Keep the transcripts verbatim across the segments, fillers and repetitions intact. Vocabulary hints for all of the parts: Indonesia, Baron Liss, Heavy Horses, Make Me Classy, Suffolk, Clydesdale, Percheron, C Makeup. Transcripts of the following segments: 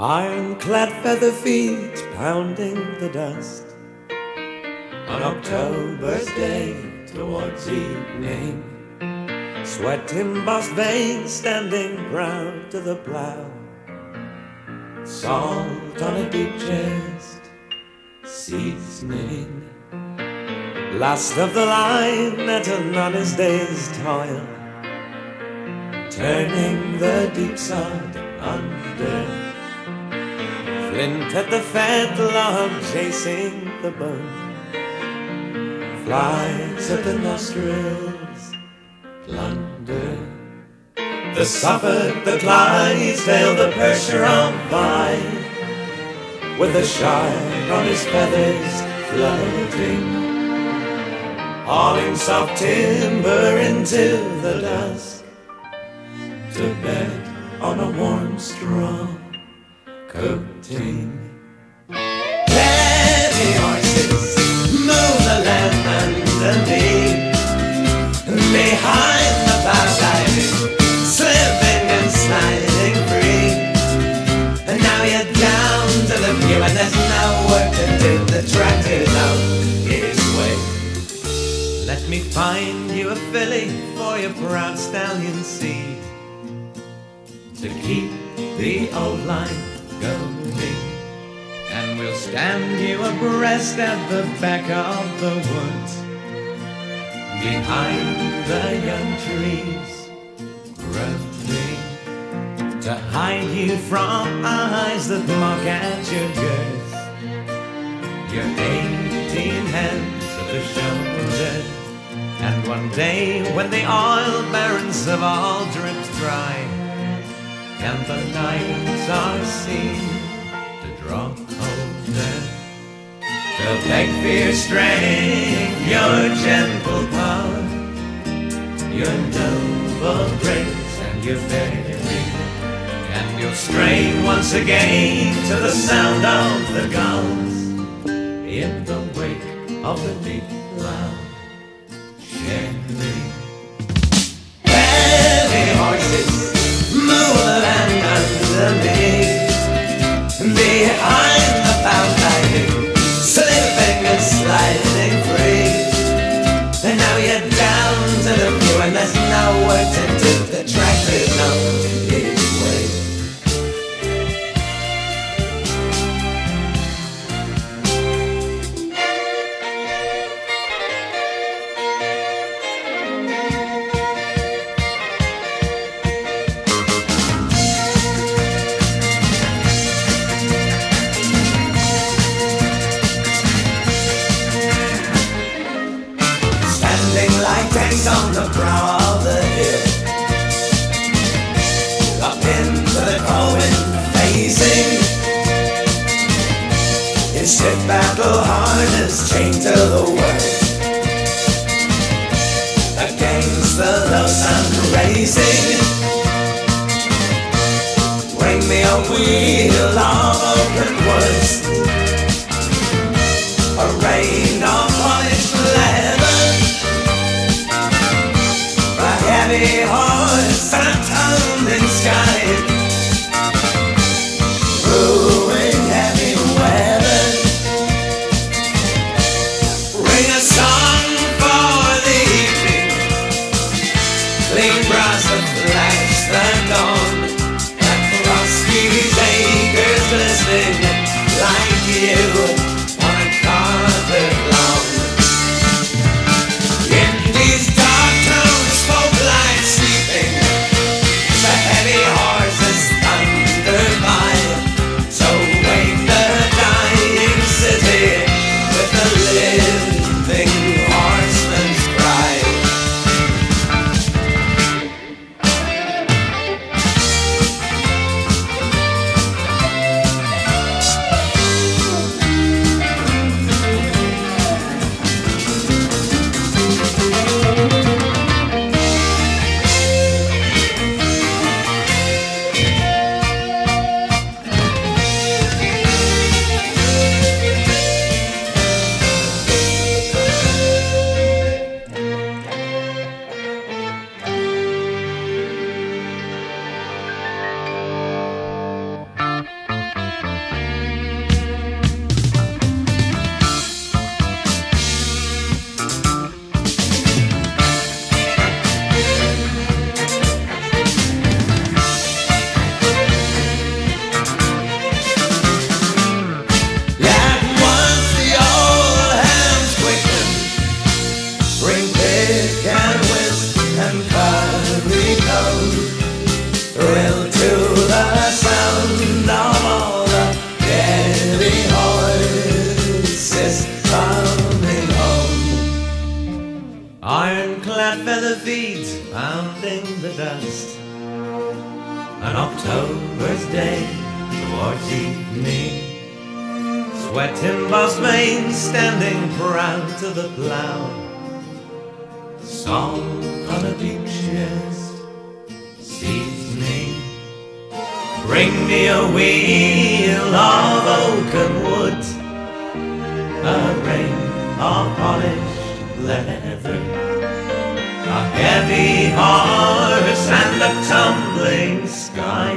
Iron-clad feather feet pounding the dust on October's day towards evening. Sweat-embossed veins standing proud to the plow. Salt on a deep chest, seasoning. Last of the line at an honest day's toil, turning the deep sod under. Flint at the fat log, chasing the bone. Flies at the nostrils, plunder. The Suffolk, the Clydesdale, the Percheron vine, with a shine on his feathers floating, hauling soft timber into the dusk, to bed on a warm straw coating. Heavy horses mow the land and the lea, behind the ploughside, slipping and sliding free. And now you're down to the view, and there's no work to do. The tractor's out his way. Let me find you a filly for your proud stallion seed, to keep the old line going. And we'll stand you abreast at the back of the woods, behind the young trees growing, to hide you from eyes that mock at your girth, your eighteen hands at the shoulder. And one day when the oil barons have all dripped dry, and the nights are seen to drop colder, they'll beg for your strength, your gentle power, your noble grace and your victory. And you'll stray once again to the sound of the gulls, in the wake of the deep loud shelling. Heavy horses mow the land under me, behind the ploughside, slipping and sliding free. And now you're down to the view, and there's no work to do. The track is on its way. On the brow of the hill, up into the cold and facing, his ship battle harness chained to the world, against the low sun raising. Ring me a wheel of open woods, a rain of polished leather. Heavy horse on a tumbling sky, brewing heavy weather. Ring us. feather feeds, pounding the dust. On October's day, towards evening, sweating boss mane, standing proud to the plow. Song on a beach chest, seasoning. Bring me a wheel of oak and wood, a ring of polished leather, a heavy horse and a tumbling sky,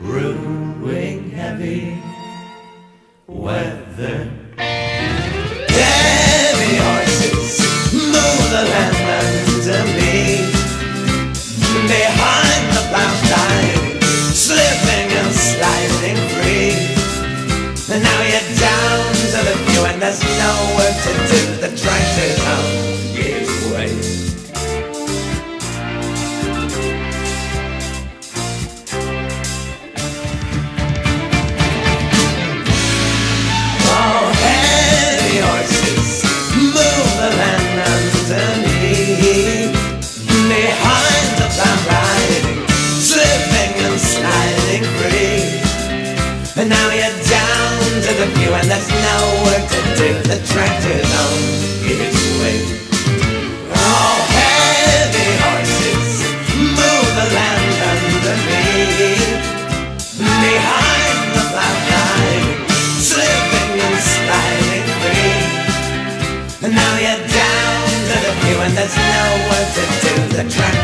brewing heavy weather. Heavy horses move the land to me, behind the boundary, slipping and sliding free. Now you're down to the view and there's no work to do. The tractor's home gives way. Oh, heavy horses move the land underneath, behind the plough riding, slipping and sliding free. And now you're down to the view and there's no work to do. The tractor's home gives way. Oh, heavy horses move the land under me, behind the plough riding, slipping and sliding free. And now you're down to the view and there's no work to do. The tractor's